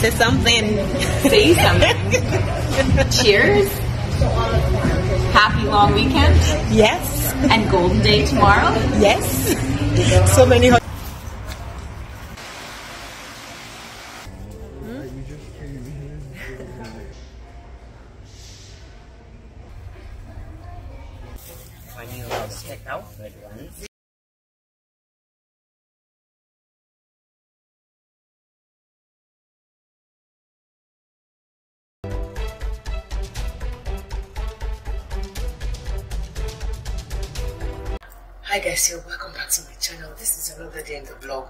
to something. Say something. Cheers. Happy long weekend. Yes. And golden day tomorrow. Yes. So many. I knew I was pick out good ones. Hi guys, you're welcome back to my channel. This is another day in the vlog,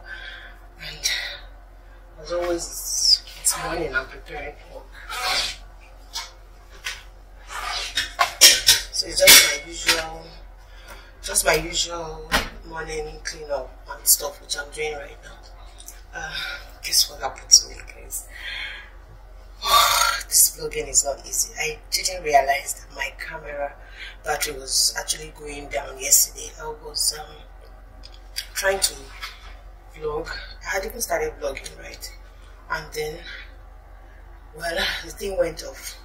and as always, it's morning. I'm preparing for work, so it's just my usual morning cleanup and stuff, which I'm doing right now. Guess what happened to me, guys? This vlogging is not easy. I didn't realize that my camera battery was actually going down yesterday. I was trying to vlog. I had even started vlogging, right? And then, well, the thing went off.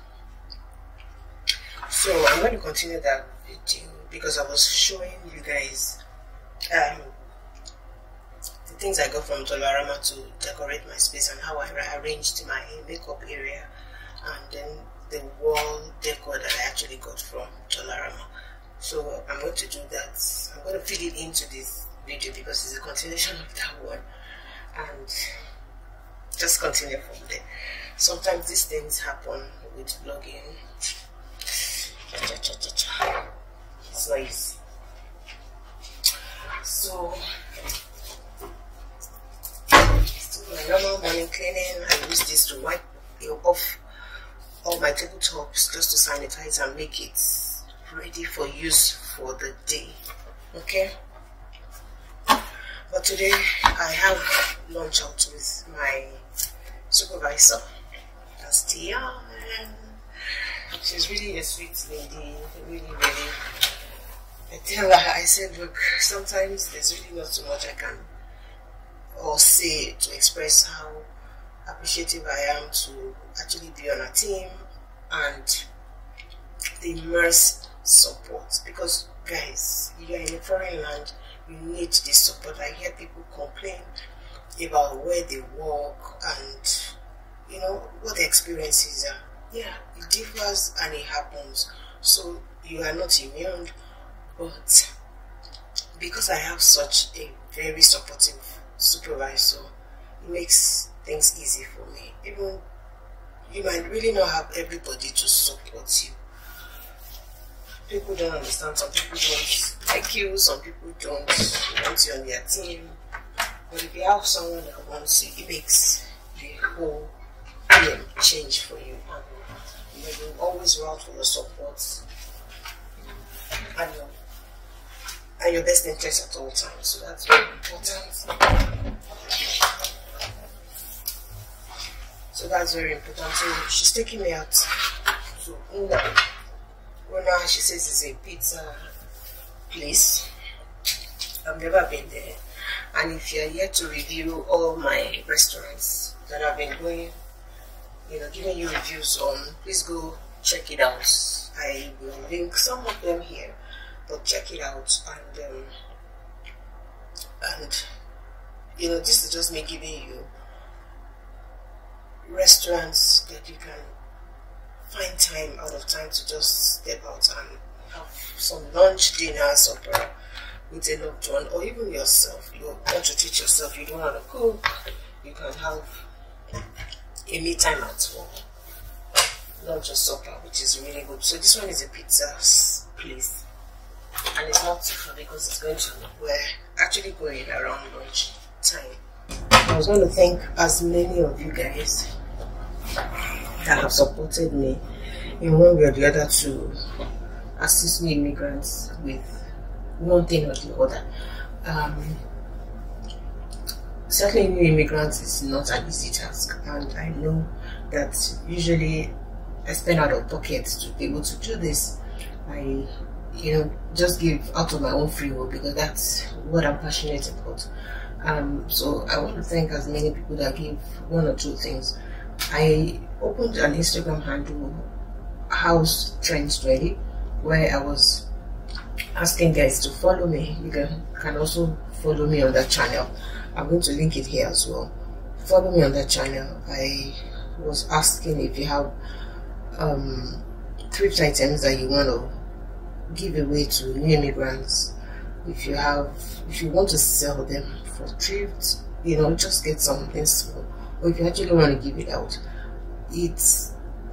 So I'm going to continue that video because I was showing you guys the things I got from Dollarama to decorate my space and how I arranged my makeup area, and then the wall decor that I actually got from Dollarama. So I'm going to do that. I'm going to feed it into this video because it's a continuation of that one, and just continue from there. Sometimes these things happen with vlogging. It's not easy. So my normal morning cleaning, I use this to wipe off all my tabletops just to sanitize and make it ready for use for the day. Okay, but today I have lunch out with my supervisor, Tasia. She's really a sweet lady, really. I tell her, I said, look, sometimes there's really not so much I can or say to express how appreciative I am to actually be on a team and the immense support, because guys, you're in a foreign land, you need this support. I hear people complain about where they work and you know what the experiences are. Yeah, it differs and it happens, so you are not immune. But because I have such a very supportive supervisor, it makes things easy for me. Even you might really not have everybody to support you. People don't understand. Some people don't like you, some people don't want you on their team. But if you have someone that wants you, it makes the whole thing change for you. And you will always route for your support and your best interest at all times. So that's very important. So she's taking me out to Ngao. Well, now she says it's a pizza place. I've never been there. And if you're here to review all my restaurants that I've been going, you know, giving you reviews on, please go check it out. I will link some of them here. But check it out, and you know, this is just me giving you restaurants that you can find time out of time to just step out and have some lunch, dinner, supper with a loved one, or even yourself. You want to teach yourself, you don't want to cook, you can have a me time at home, lunch or supper, which is really good. So this one is a pizza place. And it's not too far because it's going to, we're actually going around lunch time. I was going to thank as many of you guys that have supported me in one way or the other to assist me immigrants with one thing or the other. Certainly new immigrants is not an easy task, and I know that usually I spend out of pocket to be able to do this. I just give out of my own free will because that's what I'm passionate about. So I want to thank as many people that give one or two things I opened an Instagram handle, House Trends Ready, where I was asking guys to follow me. You can also follow me on that channel. I'm going to link it here as well. Follow me on that channel. I was asking if you have thrift items that you want to give away to new immigrants, if you want to sell them for thrift, you know, just get something small, or if you actually want to give it out.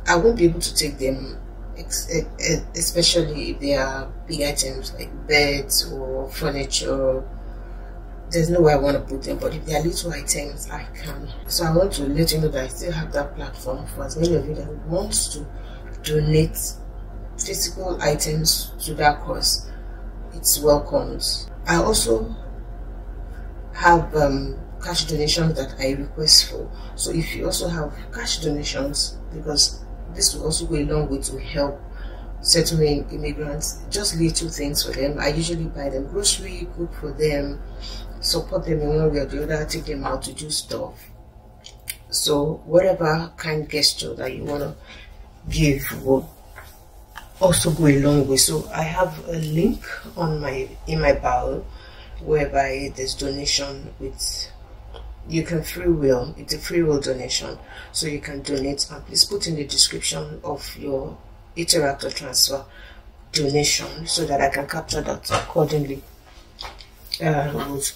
I won't be able to take them, especially if they are big items like beds or furniture. There's no way I want to put them, but if they are little items, I can. So I want to let you know that I still have that platform for as many of you that want to donate physical items to that cause. It's welcomed. I also have cash donations that I request for. So if you also have cash donations, because this will also go a long way to help settling immigrants, just little things for them. I usually buy them grocery, cook for them, support them in one way or the other, take them out to do stuff. So whatever kind gesture that you want to give will also go a long way. So I have a link on in my bio, whereby there's donation with, you can free will, it's a free will donation, so you can donate. And please put in the description of your Interact or transfer donation so that I can capture that accordingly. I would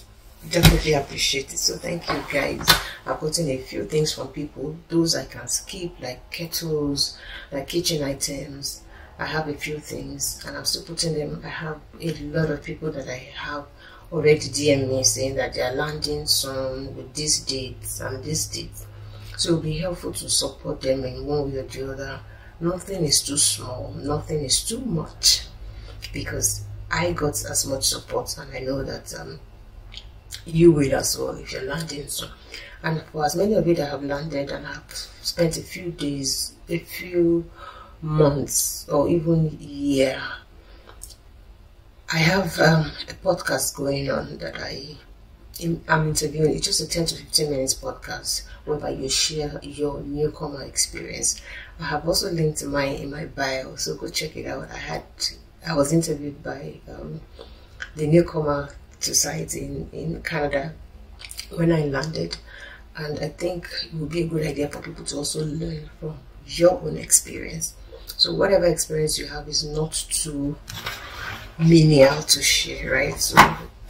definitely appreciate it. So thank you guys. I've gotten a few things from people, those I can skip, like kettles, like kitchen items. I have a few things and I'm still putting them. I have a lot of people that I have already DM me saying that they are landing some with these dates and these dates. So it'll be helpful to support them in one way or the other. Nothing is too small, nothing is too much, because I got as much support and I know that you will as well if you're landing. So, and for as many of you that have landed and have spent a few days, a few months, or even year, I have a podcast going on that I'm interviewing. It's just a 10 to 15 minutes podcast whereby you share your newcomer experience. I have also linked mine in my bio, so go check it out. I was interviewed by the newcomer society in Canada when I landed, and I think it would be a good idea for people to also learn from your own experience. So whatever experience you have is not too menial to share, right? So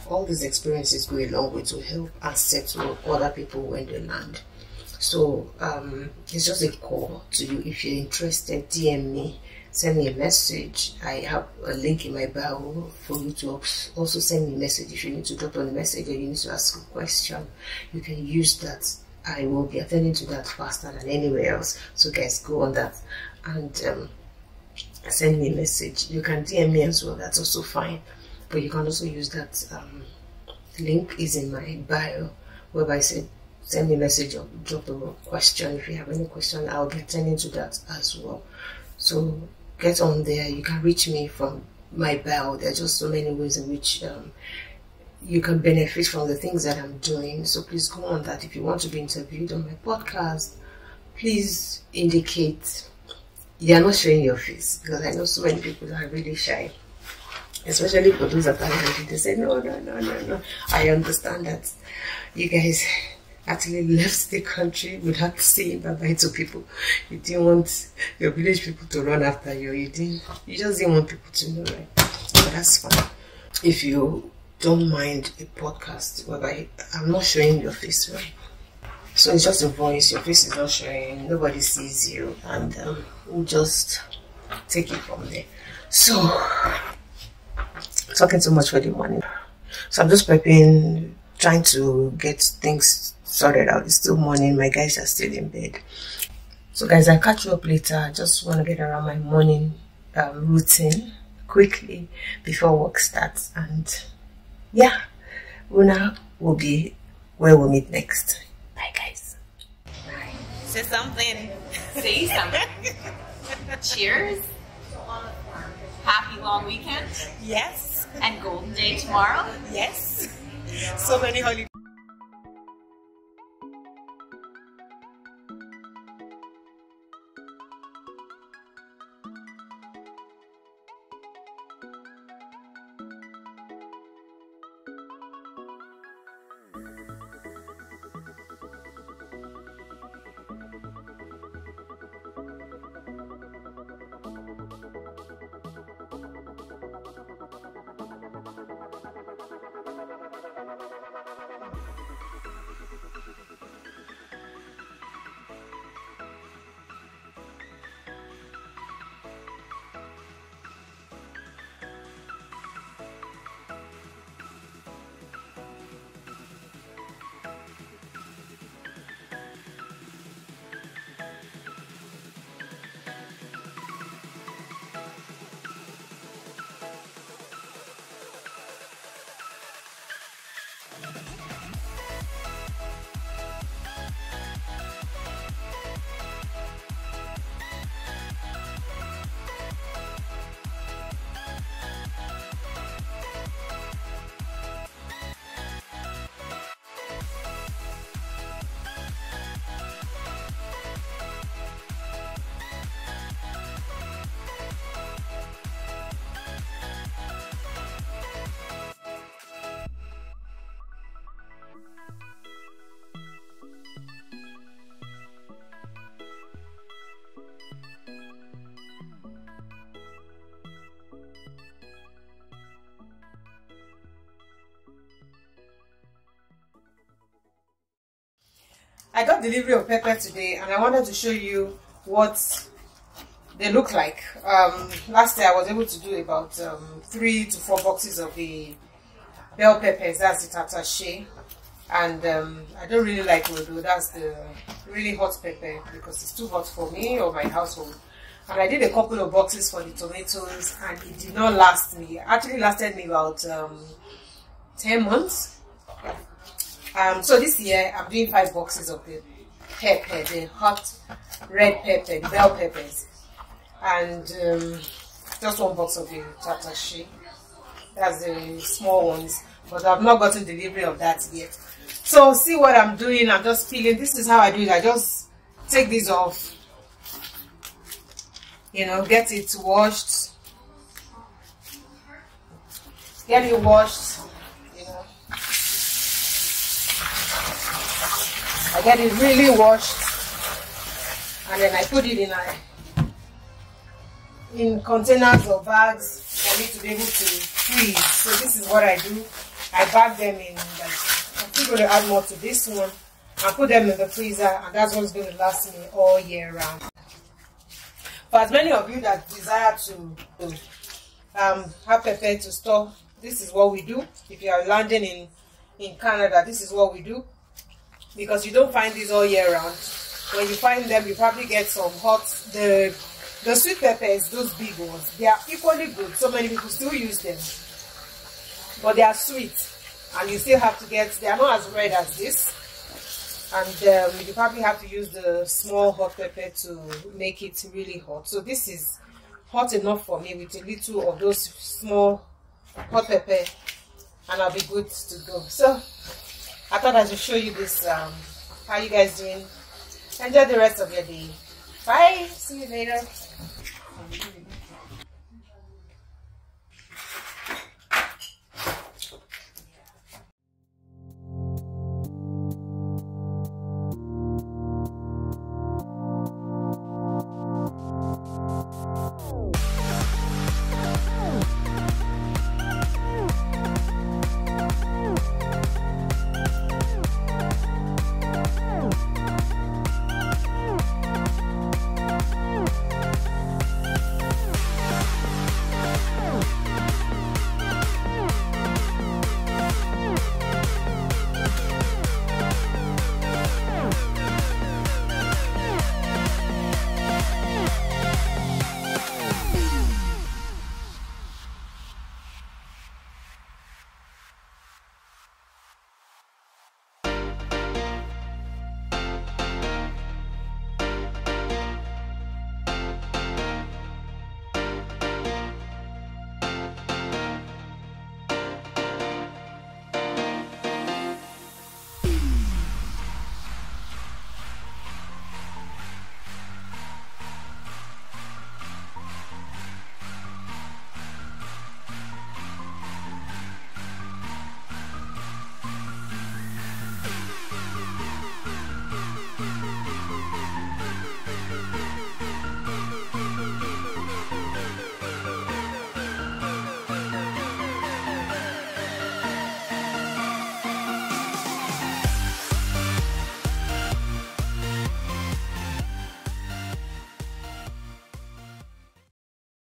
all these experiences go a long way to help and settle other people when they land. So it's just a call to you. If you're interested, DM me, send me a message. I have a link in my bio for you to also send me a message. If you need to drop on a message or you need to ask a question, you can use that. I will be attending to that faster than anywhere else. So guys, go on that and send me a message. You can DM me as well, that's also fine. But you can also use that link is in my bio, whereby I said send me a message or drop a question. If you have any question, I'll be attending to that as well. So get on there. You can reach me from my bio. There are just so many ways in which you can benefit from the things that I'm doing. So please go on that. If you want to be interviewed on my podcast, please indicate. You're not showing your face, because I know so many people are really shy. Especially for those that are ready, they say, no. I understand that you guys actually left the country without saying bye-bye to people. You didn't want your village people to run after you. You just didn't want people to know, right? But that's fine. If you don't mind a podcast whereby I'm not showing your face, right? So it's just a voice, your face is not showing, nobody sees you, and we'll just take it from there. So, talking too much for the morning. So I'm just prepping, trying to get things sorted out. It's still morning, my guys are still in bed. So guys, I'll catch you up later. I just want to get around my morning routine quickly before work starts. And yeah, Una will be where we'll meet next. Bye guys. Bye. Say something. Say something. Cheers. Happy long weekend. Yes. And golden day tomorrow. Yes. So many holidays. I got delivery of pepper today and I wanted to show you what they look like. Last year I was able to do about 3 to 4 boxes of the bell peppers, that's the tatashe, and I don't really like rodo, that's the really hot pepper because it's too hot for me or my household. And I did a couple of boxes for the tomatoes and it did not last me. It actually lasted me about 10 months. So this year I'm doing 5 boxes of the pepper, the hot red pepper, the bell peppers, and just 1 box of the tatashe. That's the small ones, but I've not gotten delivery of that yet. So see what I'm doing, I'm just peeling. This is how I do it. I just take this off, you know, get it washed, you know, I get it really washed, and then I put it in containers or bags for me to be able to freeze. So this is what I do. I bag them in, I'm still going to add more to this one. I put them in the freezer, and that's what's going to last me all year round. For as many of you that desire to have pepper to store, this is what we do. If you are landing in Canada, this is what we do, because you don't find these all year round. When you find them, you probably get some hot, the sweet peppers, those big ones. They are equally good. So many people still use them, but they are sweet, and you still have to get. They are not as red as this. And you probably have to use the small hot pepper to make it really hot. So this is hot enough for me with a little of those small hot pepper, and I'll be good to go. So I thought I should show you this. How you guys doing? Enjoy the rest of your day. Bye. See you later.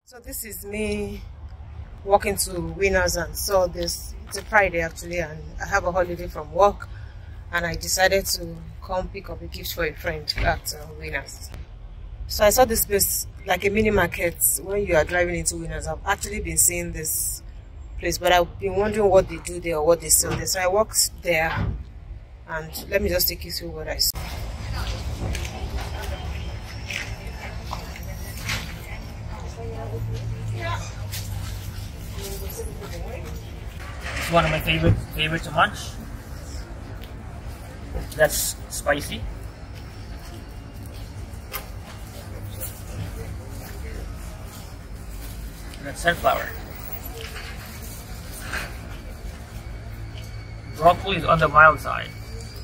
So this is me walking to Winners and saw this. It's a Friday actually, and I have a holiday from work, and I decided to come pick up a gift for a friend at Winners. So I saw this place like a mini market when you are driving into Winners. I've actually been seeing this place, but I've been wondering what they do there or what they sell there. So I walked there, and let me just take you through what I saw. It's one of my favorite to munch. That's spicy. And that's sunflower. Broccoli is on the mild side.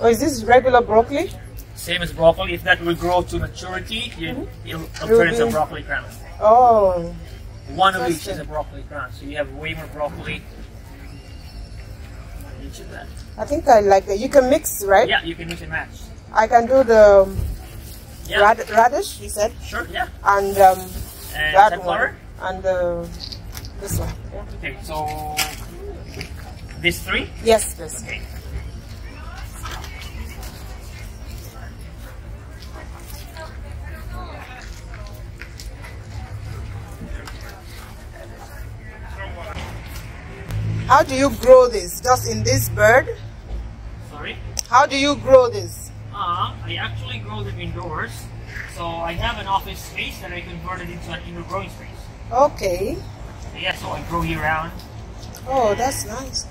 Oh, is this regular broccoli? Same as broccoli. If that will grow to maturity, it'll turn into broccoli ground. Oh. One of each is a broccoli ground, so you have way more broccoli in each of that. I think I like that. You can mix, right? Yeah, you can mix and match. I can do the radish, you said? Sure, yeah. And that one. Flour? And this one. Yeah. Okay, so these three? Yes, please. Okay. How do you grow this? Just in this bird? Sorry? How do you grow this? I actually grow them indoors. So I have an office space that I converted into an indoor growing space. Okay. Yeah, so I grow year round. Oh, that's nice.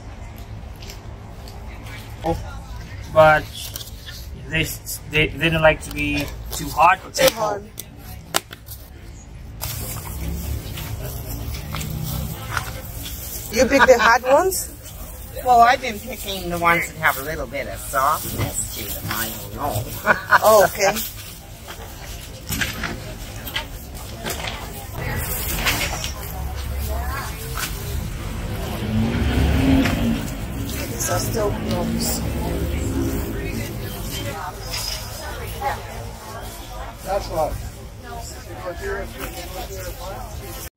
Oh, but they don't like to be too hot or too cold. You pick the hard ones? Well, I've been picking the ones that have a little bit of softness to them. I don't know. Oh, okay. These are still blobs. That's what.